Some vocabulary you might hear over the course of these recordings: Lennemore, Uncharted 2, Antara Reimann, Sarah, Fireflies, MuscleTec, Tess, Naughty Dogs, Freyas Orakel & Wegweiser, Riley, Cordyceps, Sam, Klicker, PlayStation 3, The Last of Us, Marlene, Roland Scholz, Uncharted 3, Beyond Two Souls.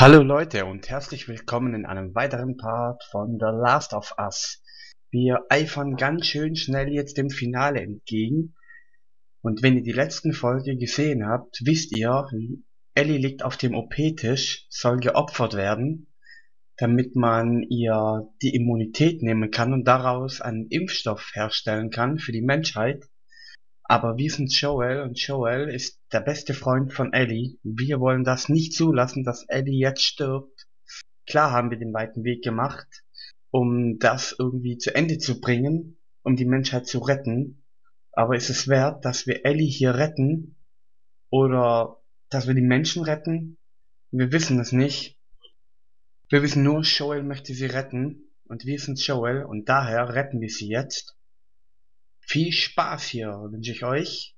Hallo Leute und herzlich willkommen in einem weiteren Part von The Last of Us. Wir eifern ganz schön schnell jetzt dem Finale entgegen. Und wenn ihr die letzten Folge gesehen habt, wisst ihr, Ellie liegt auf dem OP-Tisch, soll geopfert werden, damit man ihr die Immunität nehmen kann und daraus einen Impfstoff herstellen kann für die Menschheit. Aber wir sind Joel und Joel ist der beste Freund von Ellie. Wir wollen das nicht zulassen, dass Ellie jetzt stirbt. Klar haben wir den weiten Weg gemacht, um das irgendwie zu Ende zu bringen, um die Menschheit zu retten. Aber ist es wert, dass wir Ellie hier retten oder dass wir die Menschen retten? Wir wissen es nicht. Wir wissen nur, Joel möchte sie retten und wir sind Joel und daher retten wir sie jetzt. Viel Spaß hier wünsche ich euch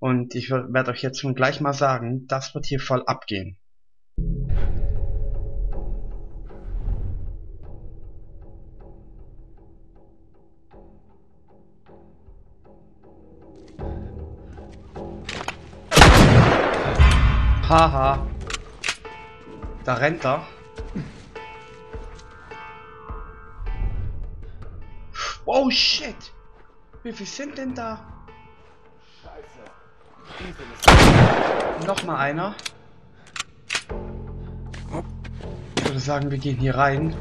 und ich werde euch jetzt schon gleich mal sagen, das wird hier voll abgehen. Haha, da rennt er. Oh shit! Wie viel sind denn da? Scheiße. Nochmal einer. Ich würde sagen, wir gehen hier rein.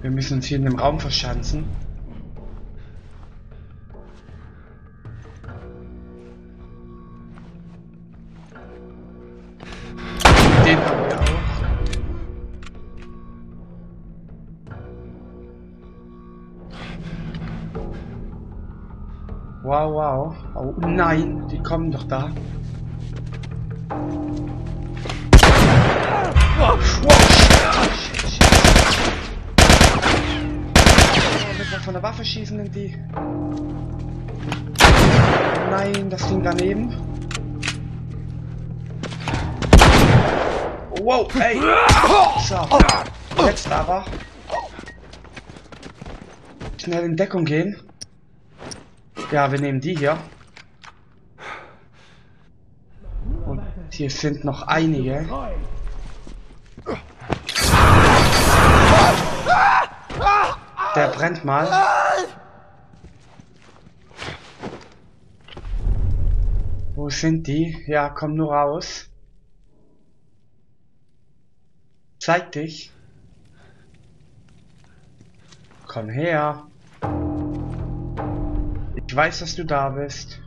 Wir müssen uns hier in dem Raum verschanzen. Den haben wir auch. Wow, wow. Oh nein, die kommen doch da. Oh, shit, shit, shit. Oh, wird man von der Waffe schießen in die. Nein, das Ding daneben. Oh, wow, ey. So, jetzt aber. Schnell in Deckung gehen. Ja, wir nehmen die hier. Und hier sind noch einige. Der brennt mal. Wo sind die? Ja, komm nur raus. Zeig dich. Komm her. Ich weiß, dass du da bist.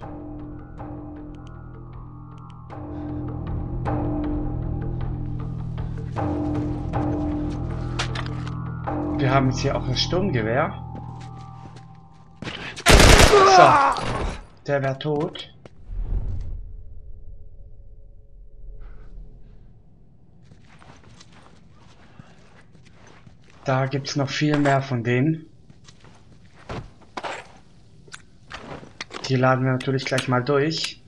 Wir haben jetzt hier auch das Sturmgewehr. So, der wäre tot. Da gibt es noch viel mehr von denen. Die laden wir natürlich gleich mal durch.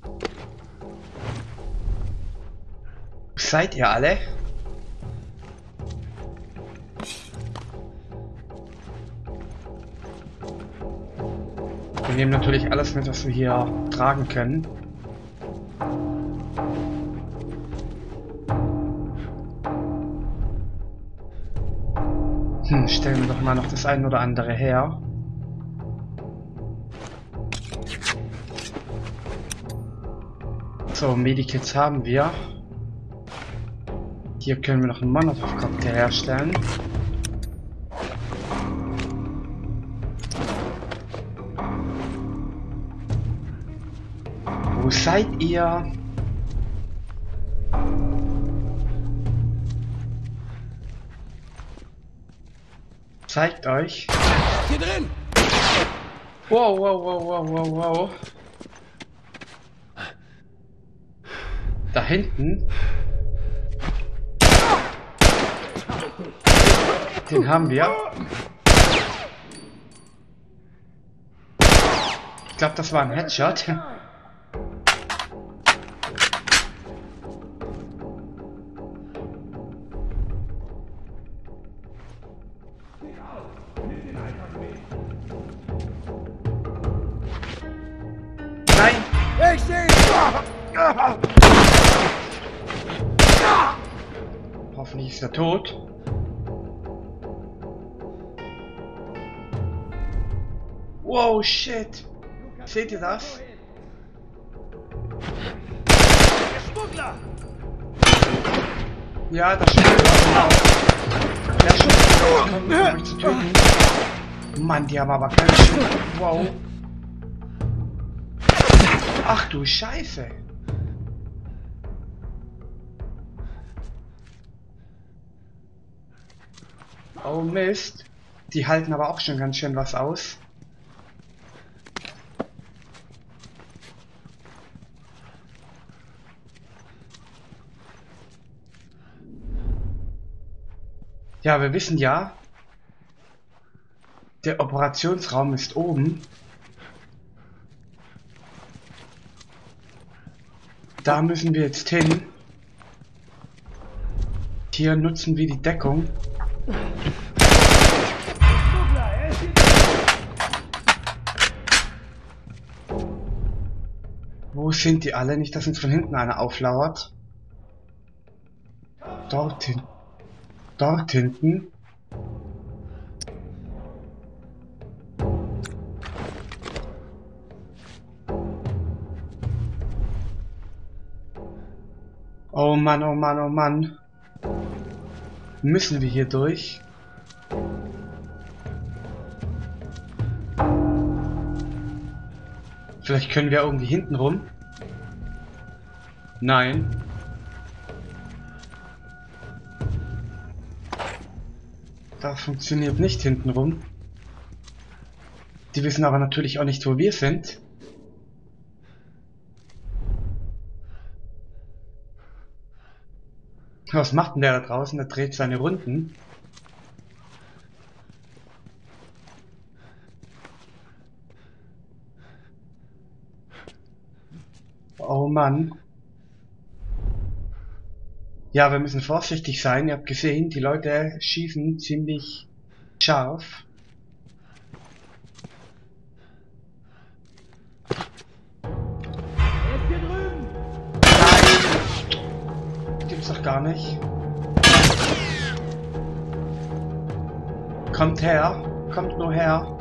Wo seid ihr alle? Wir nehmen natürlich alles mit, was wir hier tragen können. Stellen wir doch mal noch das ein oder andere her. So, Medikits haben wir. Hier können wir noch einen Molotov-Cocktail herstellen. Wo seid ihr? Zeigt euch. Hier drin! Wow, wow, wow, wow, wow, wow. Da hinten. Den haben wir. Ich glaube, das war ein Headshot. Nein! Ich sehe! Hoffentlich ist er tot. Wow, shit. Seht ihr das? Ja, das Schmuggler. Der Schmuggler kommt, um mich zu töten. Mann, die haben aber keine Schmuggler. Wow. Ach du Scheiße. Oh Mist. Die halten aber auch schon ganz schön was aus. Ja, wir wissen ja, der Operationsraum ist oben. Da müssen wir jetzt hin. Hier nutzen wir die Deckung. Wo sind die alle? Nicht, dass uns von hinten einer auflauert. Dorthin. Dort hinten. Oh Mann, oh Mann, oh Mann. Müssen wir hier durch? Vielleicht können wir irgendwie hinten rum. Nein. Das funktioniert nicht hintenrum. Die wissen aber natürlich auch nicht, wo wir sind. Was macht denn der da draußen? Der dreht seine Runden. Oh Mann. Ja, wir müssen vorsichtig sein. Ihr habt gesehen, die Leute schießen ziemlich scharf. Er ist hier drüben. Nein! Gibt's doch gar nicht. Kommt her. Kommt nur her.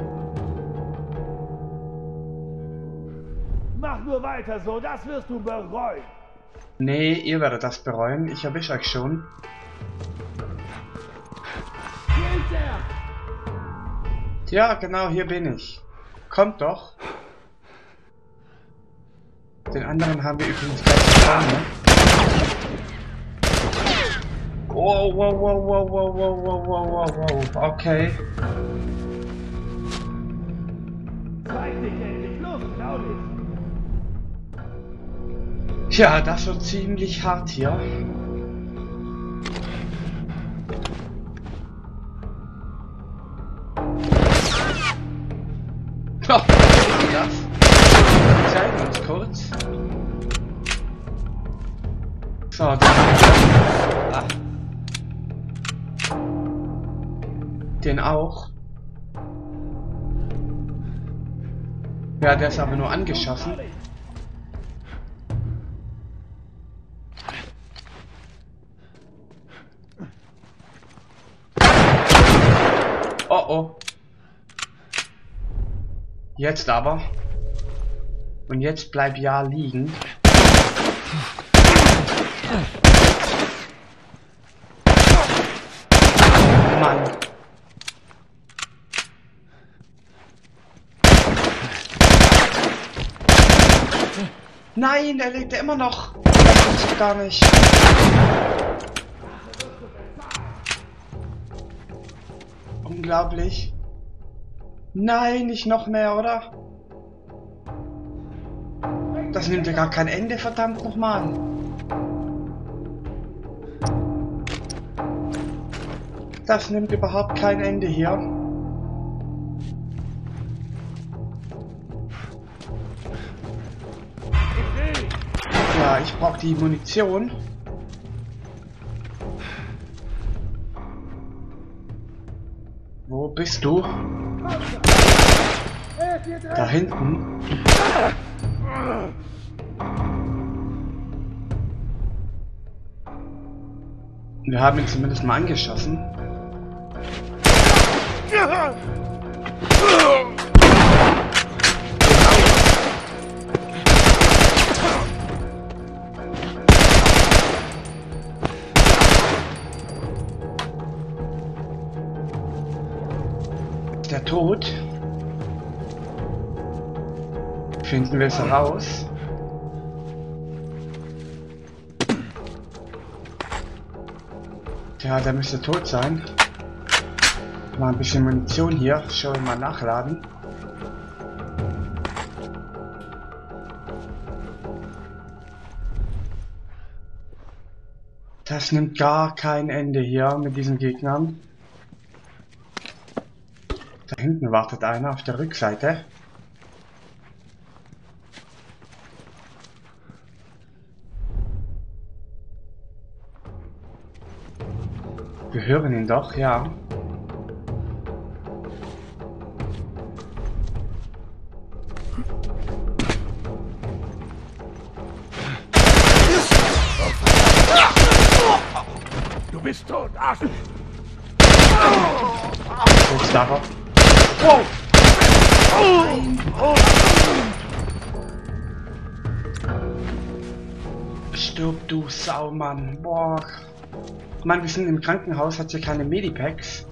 Mach nur weiter so, das wirst du bereuen. Nee, ihr werdet das bereuen. Ich erwische euch schon. Hier ist er. Ja, genau, hier bin ich. Kommt doch. Den anderen haben wir übrigens gleich verloren. Wow, wow, wow, wow, wow, wow, wow, wow, wow. Okay. Zeig dich endlich, los, schau dich. Tja, das wird ziemlich hart hier. Doch, das zeigen uns kurz. So, da. Ah. Den auch. Ja, der ist aber nur angeschossen. Oh. Jetzt aber. Und jetzt bleib ja liegen. Mann. Nein, er lebt ja immer noch. Das gibt's doch gar nicht. Unglaublich. Nein, nicht noch mehr, oder? Das nimmt ja gar kein Ende, verdammt nochmal. Das nimmt überhaupt kein Ende hier. Ja, ich brauche die Munition. Wo bist du? Da hinten. Wir haben ihn zumindest mal angeschossen. Ist der tot? Finden wir es heraus? Ja, der müsste tot sein. Mal ein bisschen Munition hier. Schon mal nachladen. Das nimmt gar kein Ende hier mit diesen Gegnern. Da hinten wartet einer auf der Rückseite. Wir hören ihn doch, ja. Du bist tot, Arsch! Jetzt darf er. Oh! Oh! Stirb du Saumann, boah! Mann, wir sind im Krankenhaus, hat hier keine Medipacks.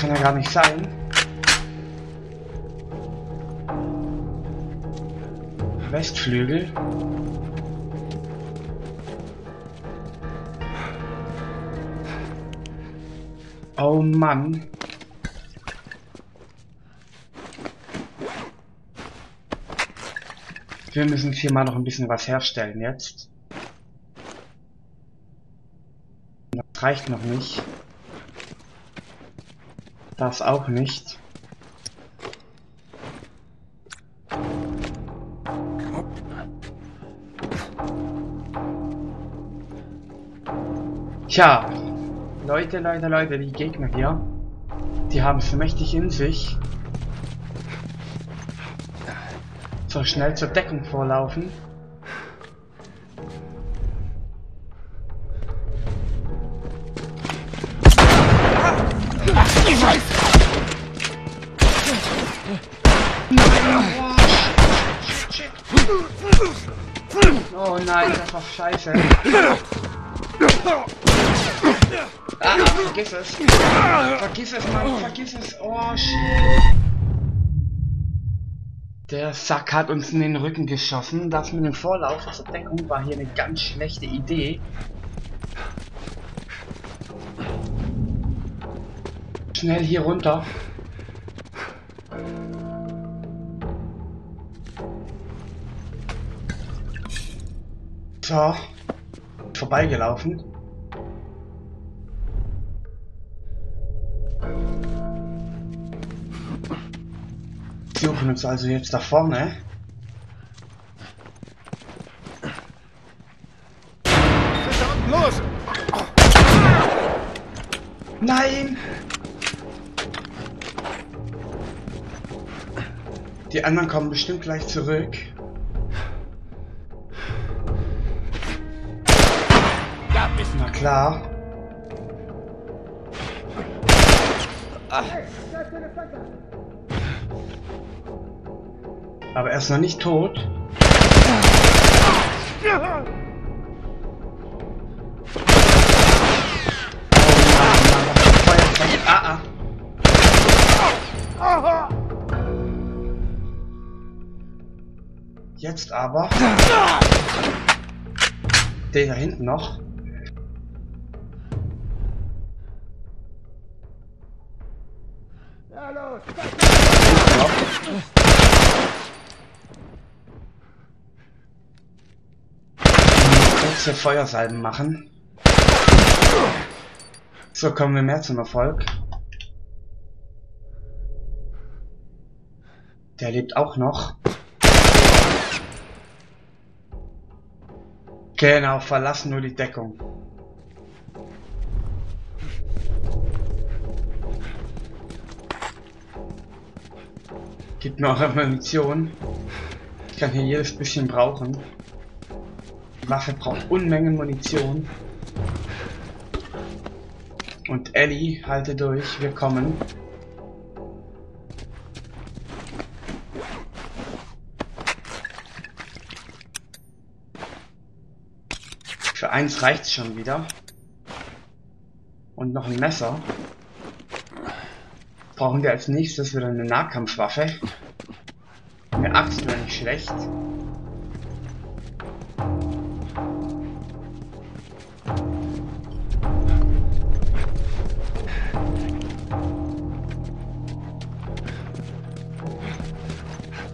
Kann ja gar nicht sein. Westflügel. Oh Mann. Wir müssen hier mal noch ein bisschen was herstellen jetzt. Das reicht noch nicht. Das auch nicht. Tja, Leute, Leute, Leute, die Gegner hier, die haben es mächtig in sich. So schnell zur Deckung vorlaufen. Oh nein, das war scheiße. Ah, vergiss es. Vergiss es, Mann, vergiss es. Oh shit. Der Sack hat uns in den Rücken geschossen. Das mit dem Vorlauf zur Deckung war hier eine ganz schlechte Idee. Schnell hier runter. So. Vorbeigelaufen. Wir suchen uns also jetzt da vorne. Verdammt, los! Nein! Die anderen kommen bestimmt gleich zurück. Na klar. Aber er ist noch nicht tot. Jetzt aber. Den da hinten noch. Feuersalben machen. So kommen wir mehr zum Erfolg. Der lebt auch noch. Genau, verlassen nur die Deckung. Gebt mir eure Munition. Ich kann hier jedes bisschen brauchen. Die Waffe braucht Unmengen Munition. Und Ellie, halte durch, wir kommen. Für eins reicht's schon wieder. Und noch ein Messer. Brauchen wir als nächstes wieder eine Nahkampfwaffe. Eine Axt wäre nicht schlecht.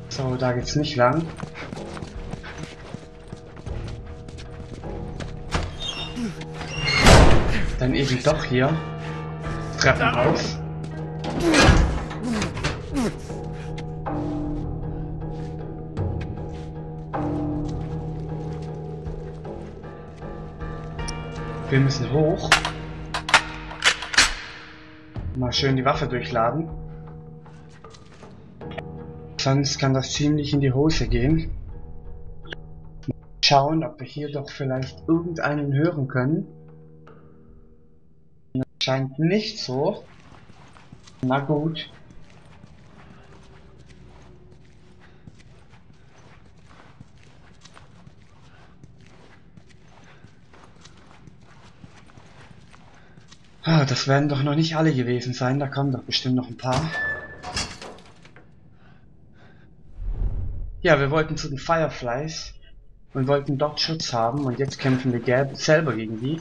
So, da geht's nicht lang. Dann eben doch hier. Treppenhaus. Wir müssen hoch. Mal schön die Waffe durchladen. Sonst kann das ziemlich in die Hose gehen. Mal schauen, ob wir hier doch vielleicht irgendeinen hören können. Scheint nicht so. Na gut. Ah, das werden doch noch nicht alle gewesen sein. Da kommen doch bestimmt noch ein paar. Ja, wir wollten zu den Fireflies und wollten dort Schutz haben. Und jetzt kämpfen wir selber gegen die.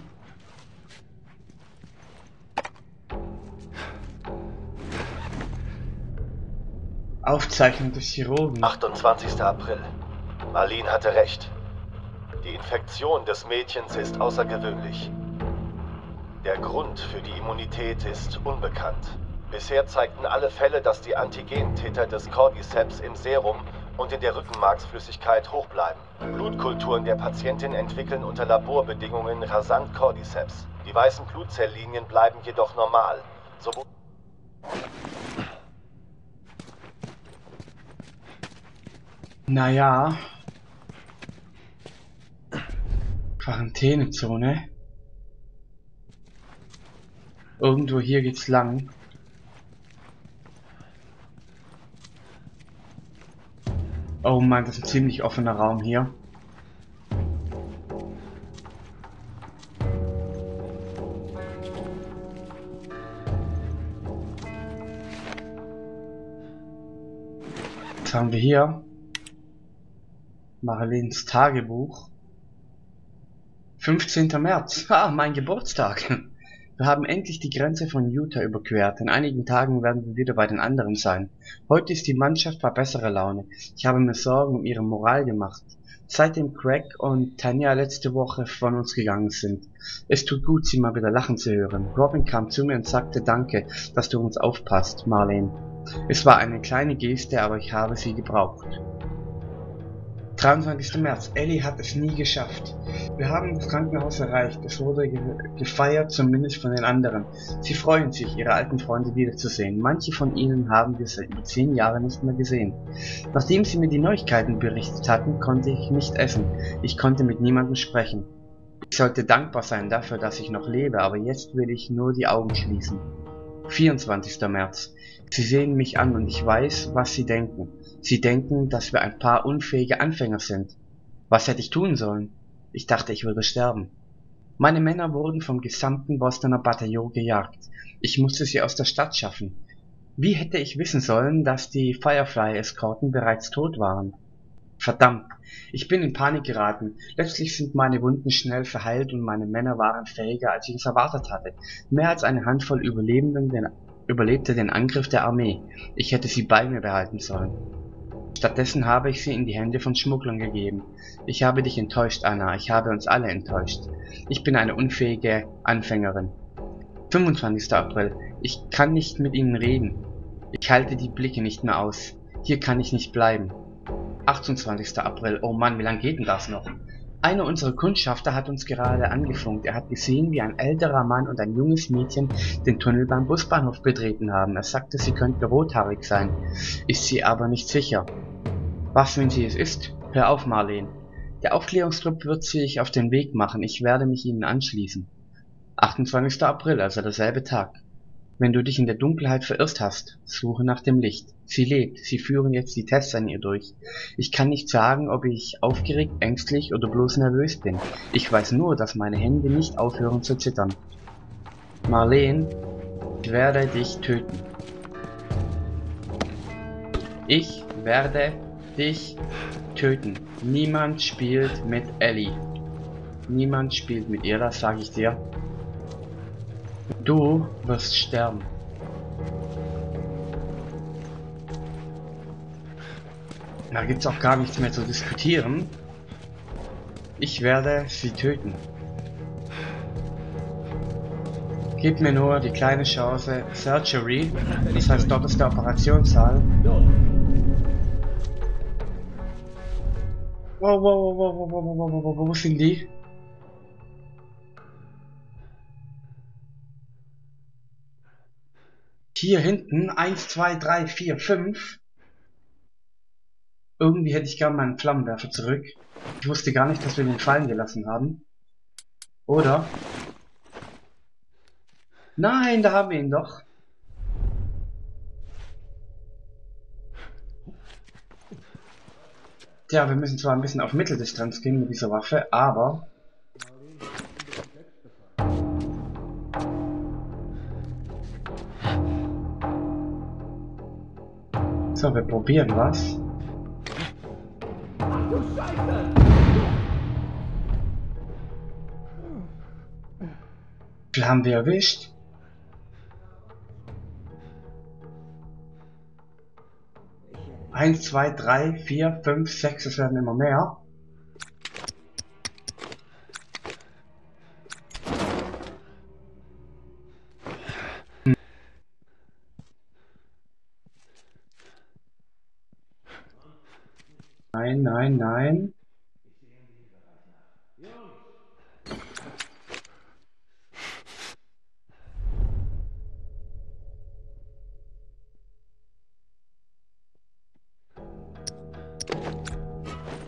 Aufzeichnung des Chirurgen. 28. April. Marlene hatte recht. Die Infektion des Mädchens ist außergewöhnlich. Der Grund für die Immunität ist unbekannt. Bisher zeigten alle Fälle, dass die Antigentäter des Cordyceps im Serum und in der Rückenmarksflüssigkeit hoch bleiben. Blutkulturen der Patientin entwickeln unter Laborbedingungen rasant Cordyceps. Die weißen Blutzelllinien bleiben jedoch normal. Naja. Quarantänezone. Irgendwo hier geht's lang. Oh Mann, das ist ein ziemlich offener Raum hier. Was haben wir hier? Marlenes Tagebuch. 15. März. Ah, mein Geburtstag. Wir haben endlich die Grenze von Utah überquert. In einigen Tagen werden wir wieder bei den anderen sein. Heute ist die Mannschaft bei besserer Laune. Ich habe mir Sorgen um ihre Moral gemacht. Seitdem Craig und Tanja letzte Woche von uns gegangen sind. Es tut gut, sie mal wieder lachen zu hören. Robin kam zu mir und sagte Danke, dass du uns aufpasst, Marlene. Es war eine kleine Geste, aber ich habe sie gebraucht. 23. März. Ellie hat es nie geschafft. Wir haben das Krankenhaus erreicht. Es wurde gefeiert, zumindest von den anderen. Sie freuen sich, ihre alten Freunde wiederzusehen. Manche von ihnen haben wir seit über 10 Jahren nicht mehr gesehen. Nachdem sie mir die Neuigkeiten berichtet hatten, konnte ich nicht essen. Ich konnte mit niemandem sprechen. Ich sollte dankbar sein dafür, dass ich noch lebe, aber jetzt will ich nur die Augen schließen. 24. März. Sie sehen mich an und ich weiß, was sie denken. Sie denken, dass wir ein paar unfähige Anfänger sind. Was hätte ich tun sollen? Ich dachte, ich würde sterben. Meine Männer wurden vom gesamten Bostoner Bataillon gejagt. Ich musste sie aus der Stadt schaffen. Wie hätte ich wissen sollen, dass die Firefly-Eskorten bereits tot waren? Verdammt, ich bin in Panik geraten. Letztlich sind meine Wunden schnell verheilt und meine Männer waren fähiger, als ich es erwartet hatte. Mehr als eine Handvoll Überlebenden überlebte den Angriff der Armee. Ich hätte sie bei mir behalten sollen. Stattdessen habe ich sie in die Hände von Schmugglern gegeben. Ich habe dich enttäuscht, Anna. Ich habe uns alle enttäuscht. Ich bin eine unfähige Anfängerin. 25. April. Ich kann nicht mit ihnen reden. Ich halte die Blicke nicht mehr aus. Hier kann ich nicht bleiben. 28. April. Oh Mann, wie lange geht denn das noch? Einer unserer Kundschafter hat uns gerade angefunkt. Er hat gesehen, wie ein älterer Mann und ein junges Mädchen den Tunnel beim Busbahnhof betreten haben. Er sagte, sie könnten rothaarig sein. Ist sie aber nicht sicher. Was, wenn sie es ist? Hör auf, Marlene. Der Aufklärungstrupp wird sich auf den Weg machen. Ich werde mich ihnen anschließen. 28. April, also derselbe Tag. Wenn du dich in der Dunkelheit verirrt hast, suche nach dem Licht. Sie lebt. Sie führen jetzt die Tests an ihr durch. Ich kann nicht sagen, ob ich aufgeregt, ängstlich oder bloß nervös bin. Ich weiß nur, dass meine Hände nicht aufhören zu zittern. Marlene, ich werde dich töten. Ich werde dich töten. Niemand spielt mit Ellie. Niemand spielt mit ihr, das sage ich dir. Du wirst sterben. Da gibt's auch gar nichts mehr zu diskutieren. Ich werde sie töten. Gib mir nur die kleine Chance. Surgery, das heißt doppelte Operationszahl. Wow, wow, wow, wow, wow, wow, wow, wow, wow, wo sind die? Hier hinten, 1, 2, 3, 4, 5. Irgendwie hätte ich gern meinen Flammenwerfer zurück. Ich wusste gar nicht, dass wir den fallen gelassen haben. Oder? Nein, da haben wir ihn doch. Tja, wir müssen zwar ein bisschen auf Mitteldistanz gehen mit dieser Waffe, aber... So, wir probieren was. Haben wir erwischt? Eins, zwei, drei, vier, fünf, sechs, es werden immer mehr. Nein, nein, nein.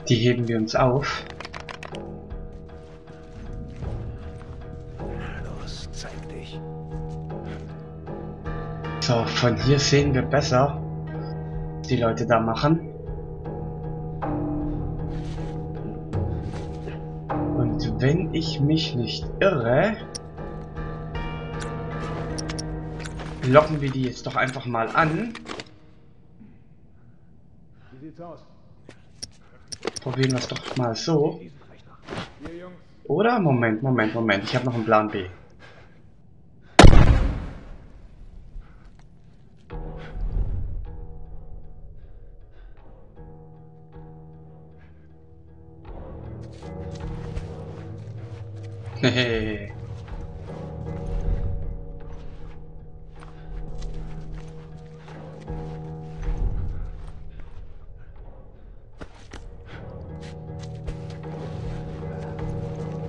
Die heben wir uns auf. Los, zeig dich. So, von hier sehen wir besser, was die Leute da machen. Und wenn ich mich nicht irre, locken wir die jetzt doch einfach mal an. Wie sieht's aus? Probieren wir es doch mal so. Oder? Moment, Moment, Moment. Ich habe noch einen Plan B. Hehehe.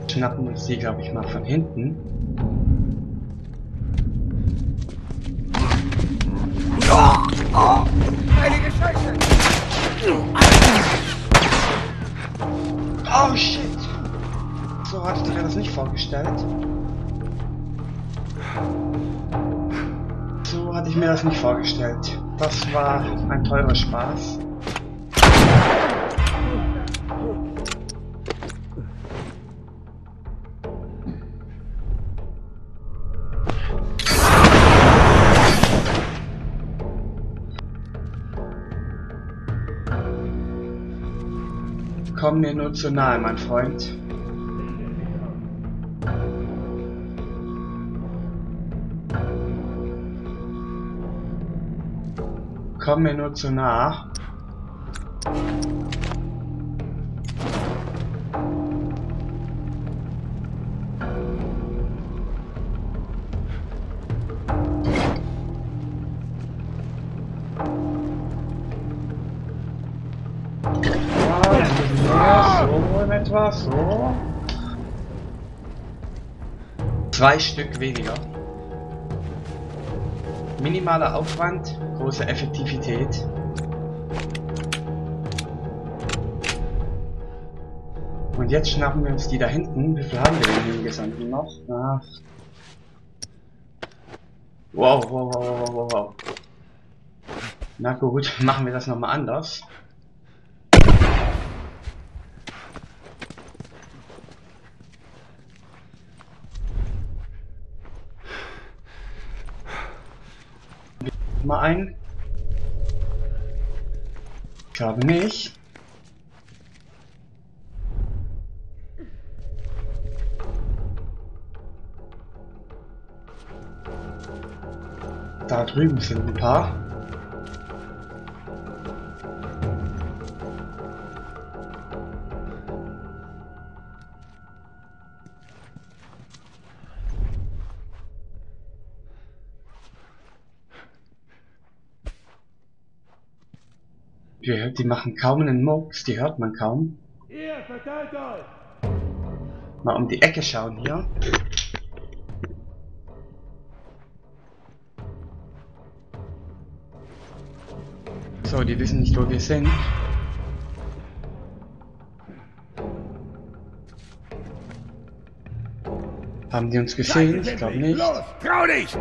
Schnappen uns die, glaube ich, mal von hinten. Heilige Scheiße! Oh shit! So hatte ich mir das nicht vorgestellt. So hatte ich mir das nicht vorgestellt. Das war ein teurer Spaß. Komm mir nur zu nahe, mein Freund. Komm mir nur zu nah. So. 2 Stück weniger. Minimaler Aufwand, große Effektivität. jetzt schnappen wir uns die da hinten. Wie viel haben wir denn hier gesamt noch? Ach. Wow, wow, wow, wow, wow. Na gut, machen wir das nochmal anders. Mal ein. Ich glaube nicht. Da drüben sind ein paar. Die machen kaum einen Mucks, die hört man kaum. Mal um die Ecke schauen hier. So, die wissen nicht, wo wir sind. Haben die uns gesehen? Ich glaube nicht. Los, trau dich!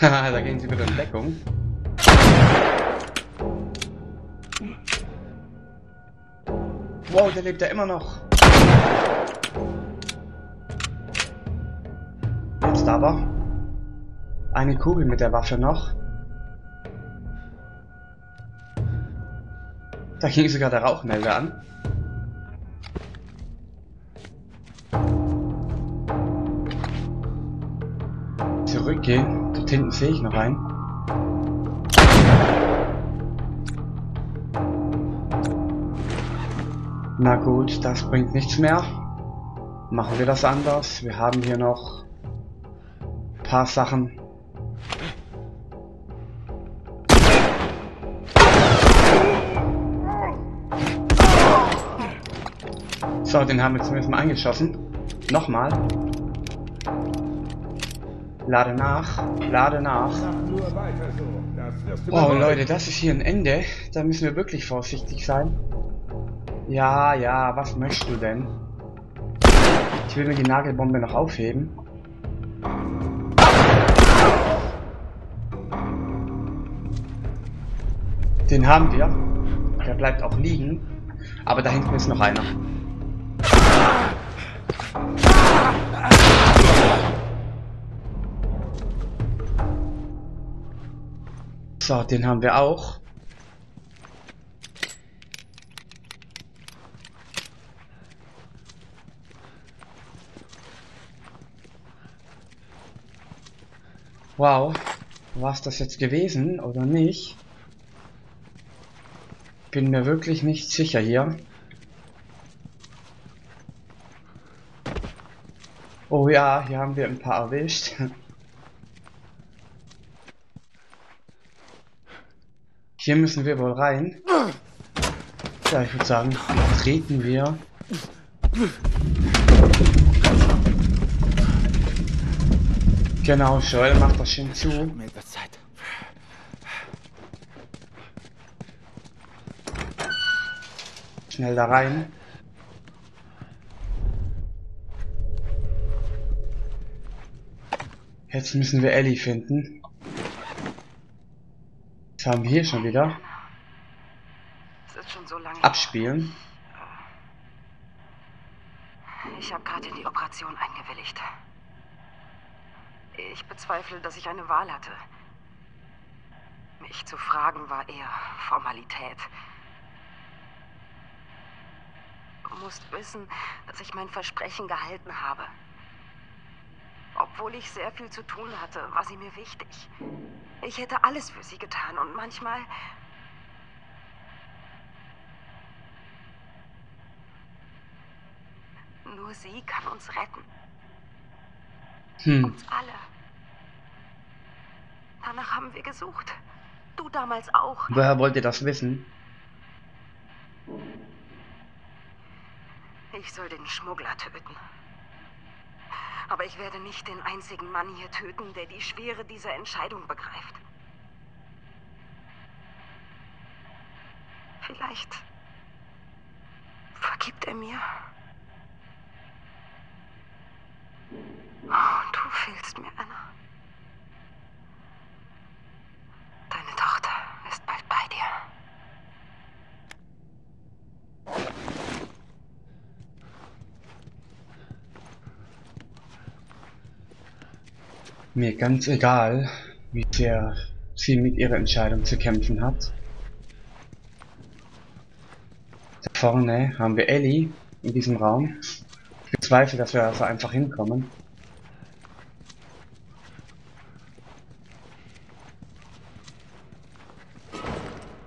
Da gehen sie wieder in Deckung. Wow, der lebt ja immer noch. Jetzt aber. Eine Kugel mit der Waffe noch. Da ging sogar der Rauchmelder an. Zurückgehen. Hinten sehe ich noch einen. Na gut, das bringt nichts mehr. Machen wir das anders. Wir haben hier noch ein paar Sachen. So, den haben wir zumindest mal angeschossen. Nochmal. Lade nach, lade nach. Oh Leute, das ist hier ein Ende. Da müssen wir wirklich vorsichtig sein. Ja, ja, was möchtest du denn? Ich will mir die Nagelbombe noch aufheben. Den haben wir. Der bleibt auch liegen. Aber da hinten ist noch einer. So, den haben wir auch. Wow, war es das jetzt gewesen oder nicht? Bin mir wirklich nicht sicher hier. Oh ja, hier haben wir ein paar erwischt. Hier müssen wir wohl rein. Ja, ich würde sagen, treten wir. Genau, Joel macht das schön zu. Schnell da rein. Jetzt müssen wir Ellie finden. Haben wir hier schon wieder. Das ist schon so lange abspielen. Ich habe gerade in die Operation eingewilligt. Ich bezweifle, dass ich eine Wahl hatte. Mich zu fragen war eher Formalität. Du musst wissen, dass ich mein Versprechen gehalten habe. Obwohl ich sehr viel zu tun hatte, war sie mir wichtig. Ich hätte alles für sie getan und manchmal... Nur sie kann uns retten. Uns alle. Danach haben wir gesucht. Du damals auch. Woher wollt ihr das wissen? Ich soll den Schmuggler töten. Aber ich werde nicht den einzigen Mann hier töten, der die Schwere dieser Entscheidung begreift. Vielleicht vergibt er mir. Oh, du fehlst mir, Anna. Deine Tochter ist bald bei dir. Mir ganz egal, wie sehr sie mit ihrer Entscheidung zu kämpfen hat. Da vorne haben wir Ellie in diesem Raum. Ich bezweifle, dass wir also einfach hinkommen.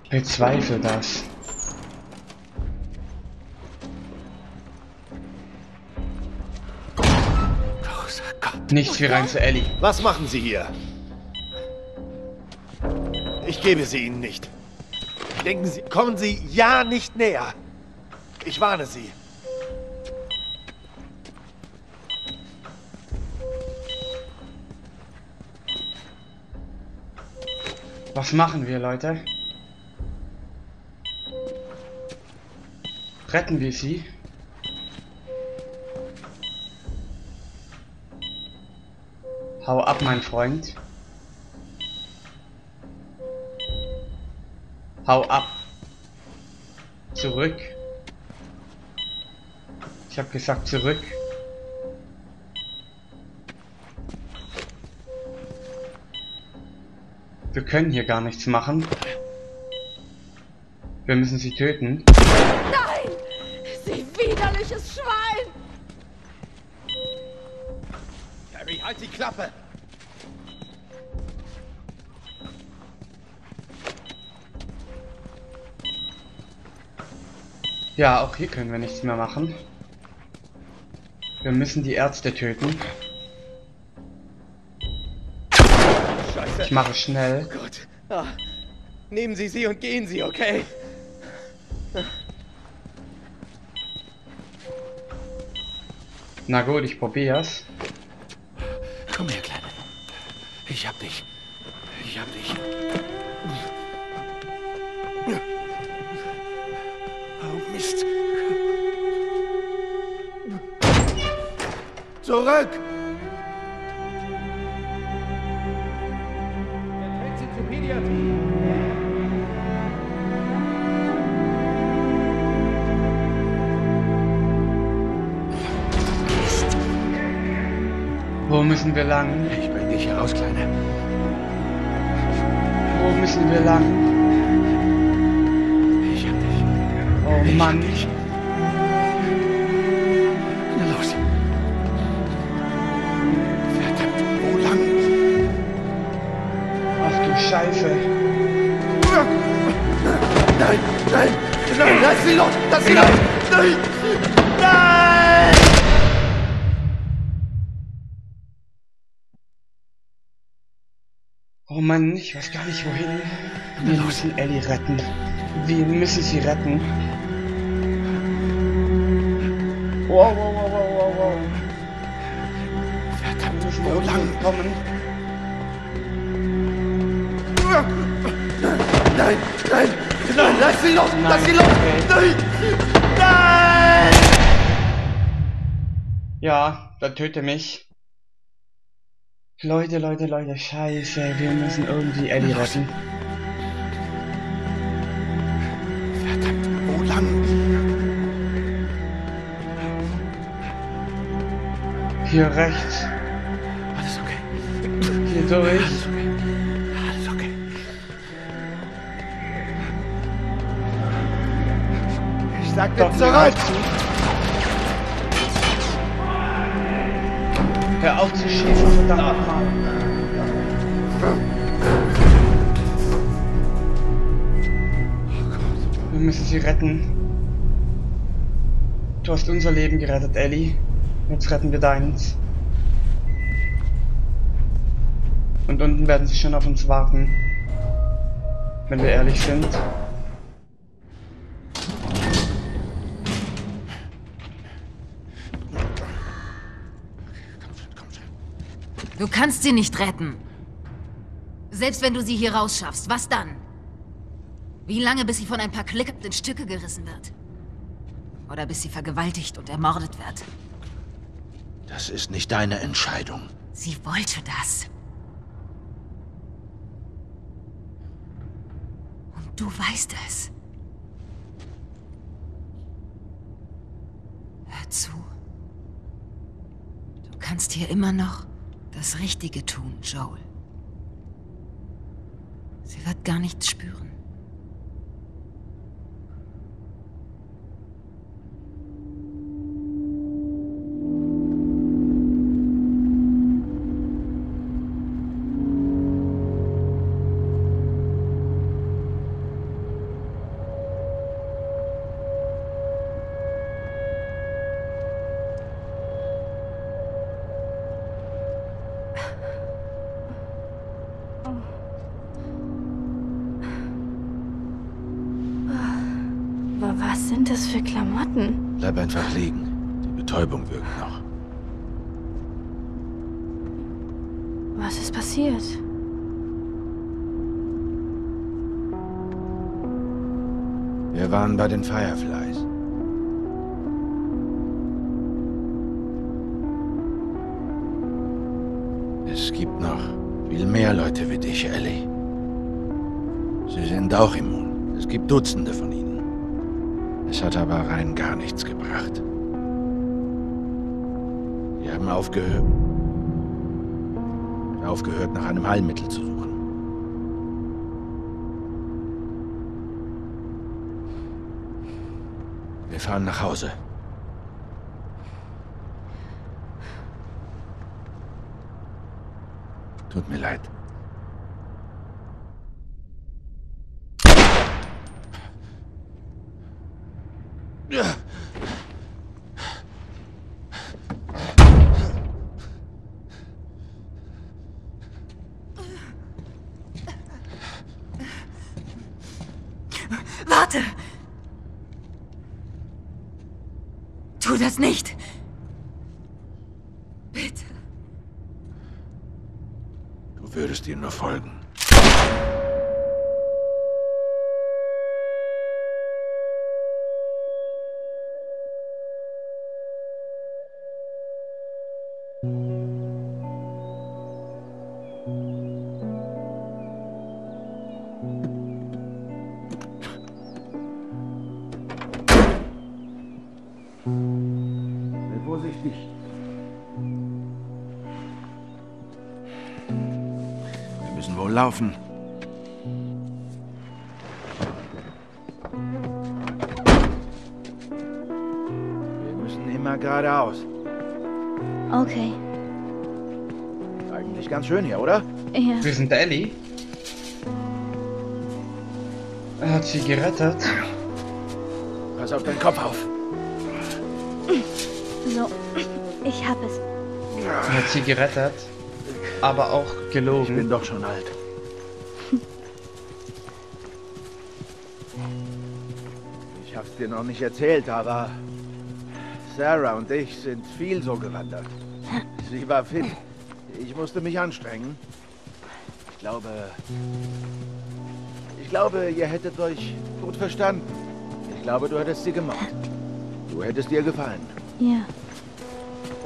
Ich bezweifle das. Großer Gott. Nichts wie rein zu Ellie. Was machen Sie hier? Ich gebe sie Ihnen nicht. Denken Sie, kommen Sie ja nicht näher. Ich warne Sie. Was machen wir, Leute? Retten wir sie? Hau ab, mein Freund. Hau ab. Zurück. Ich habe gesagt zurück. Wir können hier gar nichts machen. Wir müssen sie töten. Nein! Sie widerliches Schwein! Harry, halt die Klappe! Ja, auch hier können wir nichts mehr machen. Wir müssen die Ärzte töten. Scheiße. Ich mache schnell. Oh Gott. Ah. Nehmen Sie sie und gehen Sie, okay? Na gut, ich probier's. Komm her, Kleine. Ich hab dich. Ich hab dich. Oh Mist. Zurück! Er trägt sie zur Pädiatrie. Wo müssen wir lang? Ich bring dich heraus, Kleine. Wo müssen wir lang? Ich hab dich. Oh ich Mann. Hab dich. Na los. Verdammt, wo lang? Ach du Scheiße. Nein, nein, nein, lass sie los, lass sie los. Nein, nein. Oh Mann, ich weiß gar nicht wohin. Wir müssen Ellie retten. Wir müssen sie retten. Wow, wow, wow, wow, wow. Verdammt, wir müssen wo lang kommen. Nein, nein, nein, lass sie los, nein, lass sie los. Nein, nein. Ja, dann töte mich. Leute, Leute, Leute, scheiße, wir müssen irgendwie Ellie retten. Verdammt, wo lang? Hier rechts. Alles okay. Hier durch. Alles okay. Alles okay. Ich sag dir zurück! Hör auf zu schießen, verdammt nochmal. Wir müssen sie retten. Du hast unser Leben gerettet, Ellie. Jetzt retten wir deins. Und unten werden sie schon auf uns warten. Wenn wir ehrlich sind. Du kannst sie nicht retten. Selbst wenn du sie hier rausschaffst, was dann? Wie lange, bis sie von ein paar Klickern in Stücke gerissen wird? Oder bis sie vergewaltigt und ermordet wird? Das ist nicht deine Entscheidung. Sie wollte das. Und du weißt es. Hör zu. Du kannst hier immer noch das Richtige tun, Joel. Sie wird gar nichts spüren. Was sind das für Klamotten? Bleib einfach liegen. Die Betäubung wirkt noch. Was ist passiert? Wir waren bei den Fireflies. Es gibt noch viel mehr Leute wie dich, Ellie. Sie sind auch immun. Es gibt Dutzende von ihnen. Es hat aber rein gar nichts gebracht. Die haben aufgehört, nach einem Heilmittel zu suchen. Wir fahren nach Hause. Tut mir leid. Warte! Tu das nicht! Bitte. Du würdest ihm nur folgen. Laufen. Wir müssen immer geradeaus. Okay. Eigentlich ganz schön hier, oder? Ja. Wir sind Ellie. Er hat sie gerettet. Pass auf deinen Kopf auf. So, ich hab es. Er hat sie gerettet, aber auch gelogen. Ich bin doch schon alt. Ich hab's dir noch nicht erzählt, aber Sarah und ich sind viel so gewandert. Sie war fit. Ich musste mich anstrengen. Ich glaube, ihr hättet euch gut verstanden. Ich glaube, du hättest sie gemocht. Du hättest ihr gefallen. Ja.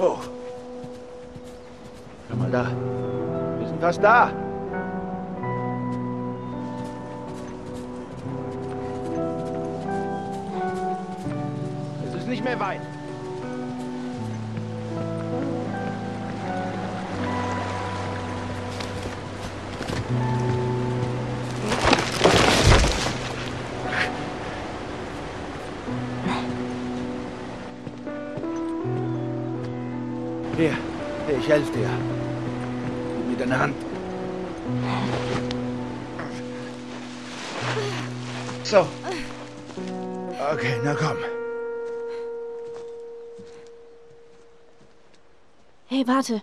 Oh. Schau mal da. Wir sind fast da. Nicht mehr weit. Hier, ich helfe dir. Gib mir deine Hand. So. Okay, na komm. Hey, warte.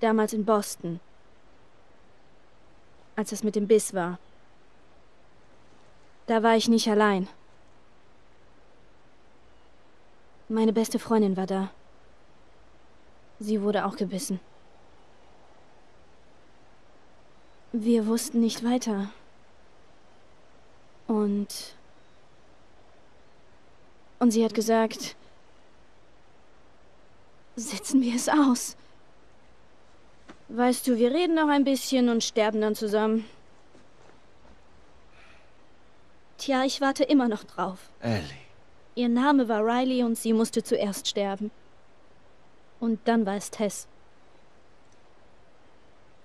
Damals in Boston. Als das mit dem Biss war. Da war ich nicht allein. Meine beste Freundin war da. Sie wurde auch gebissen. Wir wussten nicht weiter. Und sie hat gesagt, sitzen wir es aus. Weißt du, wir reden noch ein bisschen und sterben dann zusammen. Tja, ich warte immer noch drauf. Ellie. Ihr Name war Riley und sie musste zuerst sterben. Und dann war es Tess.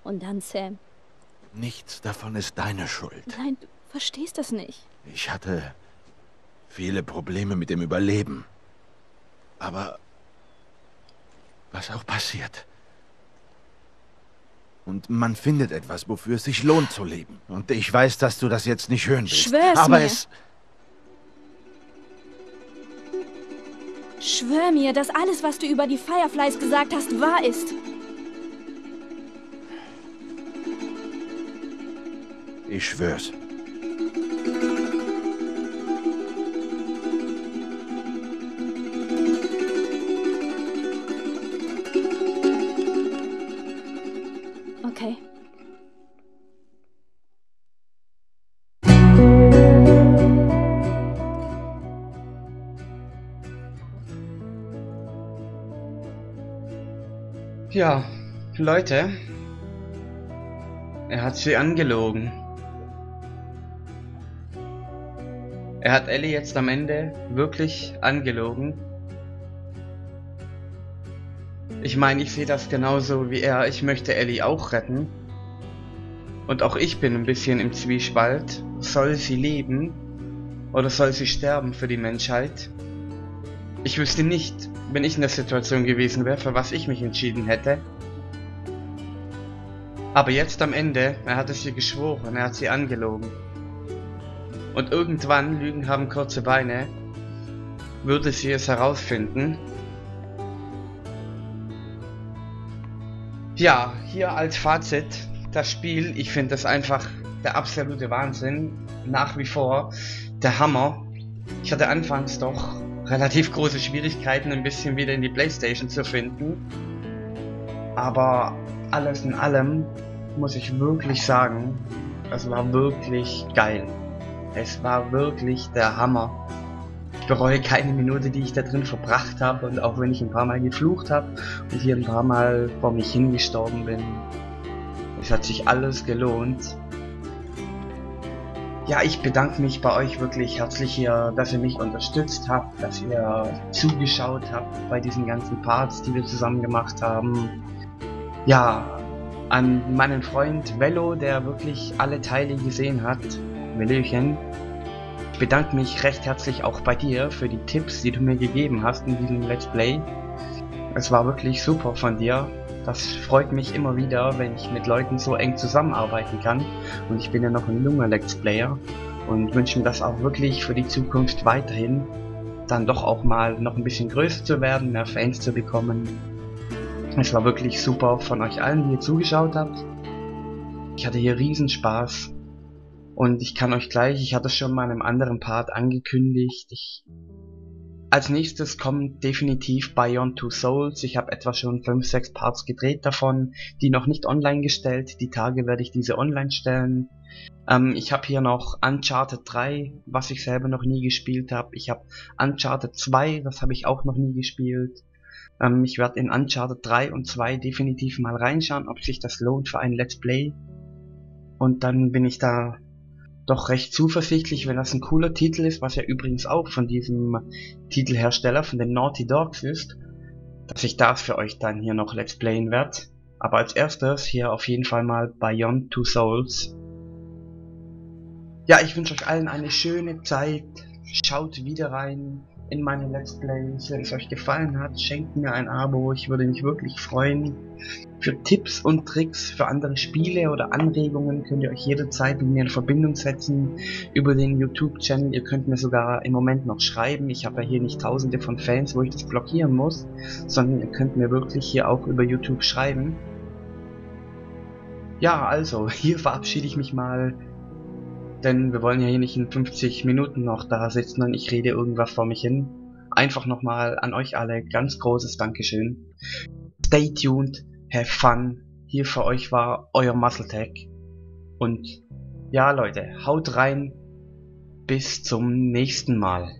Und dann Sam. Nichts davon ist deine Schuld. Nein, du verstehst das nicht. Ich hatte viele Probleme mit dem Überleben. Aber was auch passiert. Und man findet etwas, wofür es sich lohnt zu leben. Und ich weiß, dass du das jetzt nicht hören willst. Schwör's mir. Aber es... Schwör mir, dass alles, was du über die Fireflies gesagt hast, wahr ist. Ich schwör's. Okay. Ja, Leute. Er hat sie angelogen. Er hat Ellie jetzt am Ende wirklich angelogen. Ich meine, ich sehe das genauso wie er. Ich möchte Ellie auch retten. Und auch ich bin ein bisschen im Zwiespalt. Soll sie leben? Oder soll sie sterben für die Menschheit? Ich wüsste nicht, wenn ich in der Situation gewesen wäre, für was ich mich entschieden hätte. Aber jetzt am Ende, er hat es ihr geschworen, er hat sie angelogen. Und irgendwann, Lügen haben kurze Beine, würde sie es herausfinden. Ja, hier als Fazit, das Spiel, ich finde das einfach der absolute Wahnsinn. Nach wie vor der Hammer. Ich hatte anfangs doch relativ große Schwierigkeiten, ein bisschen wieder in die PlayStation zu finden. Aber alles in allem muss ich wirklich sagen, das war wirklich geil. Es war wirklich der Hammer. Ich bereue keine Minute, die ich da drin verbracht habe. Und auch wenn ich ein paar Mal geflucht habe und hier ein paar Mal vor mich hingestorben bin. Es hat sich alles gelohnt. Ja, ich bedanke mich bei euch wirklich herzlich hier, dass ihr mich unterstützt habt. Dass ihr zugeschaut habt bei diesen ganzen Parts, die wir zusammen gemacht haben. Ja, an meinen Freund Vello, der wirklich alle Teile gesehen hat. Hallöchen. Ich bedanke mich recht herzlich auch bei dir für die Tipps, die du mir gegeben hast in diesem Let's Play. Es war wirklich super von dir. Das freut mich immer wieder, wenn ich mit Leuten so eng zusammenarbeiten kann. Und ich bin ja noch ein junger Let's Player und wünsche mir das auch wirklich für die Zukunft weiterhin. Dann doch auch mal noch ein bisschen größer zu werden, mehr Fans zu bekommen. Es war wirklich super von euch allen, die ihr zugeschaut habt. Ich hatte hier riesen Spaß. Und ich kann euch gleich, ich hatte es schon mal in einem anderen Part angekündigt, als nächstes kommt definitiv Beyond Two Souls. Ich habe etwa schon 5-6 Parts gedreht davon, die noch nicht online gestellt. Die Tage werde ich diese online stellen. Ich habe hier noch Uncharted 3, was ich selber noch nie gespielt habe. Ich habe Uncharted 2, das habe ich auch noch nie gespielt. Ich werde in Uncharted 3 und 2 definitiv mal reinschauen, ob sich das lohnt für ein Let's Play. Und dann bin ich da doch recht zuversichtlich, wenn das ein cooler Titel ist, was ja übrigens auch von diesem Titelhersteller, von den Naughty Dogs ist, dass ich das für euch dann hier noch Let's Playen werde. Aber als erstes hier auf jeden Fall mal Beyond Two Souls. Ja, ich wünsche euch allen eine schöne Zeit. Schaut wieder rein in meine Let's Plays, wenn es euch gefallen hat. Schenkt mir ein Abo, ich würde mich wirklich freuen. Für Tipps und Tricks für andere Spiele oder Anregungen könnt ihr euch jederzeit mit mir in Verbindung setzen über den YouTube-Channel. Ihr könnt mir sogar im Moment noch schreiben. Ich habe ja hier nicht tausende von Fans, wo ich das blockieren muss, sondern ihr könnt mir wirklich hier auch über YouTube schreiben. Ja, also, hier verabschiede ich mich mal. Denn wir wollen ja hier nicht in 50 Minuten noch da sitzen und ich rede irgendwas vor mich hin. Einfach nochmal an euch alle ganz großes Dankeschön. Stay tuned, have fun. Hier für euch war euer MuscleTec. Und ja Leute, haut rein. Bis zum nächsten Mal.